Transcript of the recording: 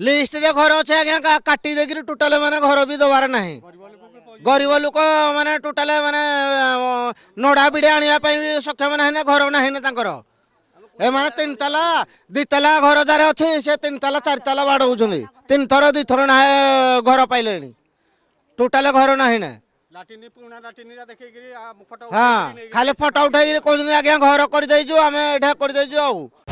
List रे घर अच्छे आज्ञा काटी देकर टोटाल माने घर भी दबार ना गरीब लोक माने टोटाल माने नड़ा बिड़े आने सक्षम ना घर ना एम तीन ताला दी ताला घर जारे अच्छे से तीन ताला चार ताला बाड़ौन तीन थर दी थर ना घर पाइले टोटाल घर ना हाँ खाली फटो उठाई कहते आज्ञा घर कर आम एटा कर।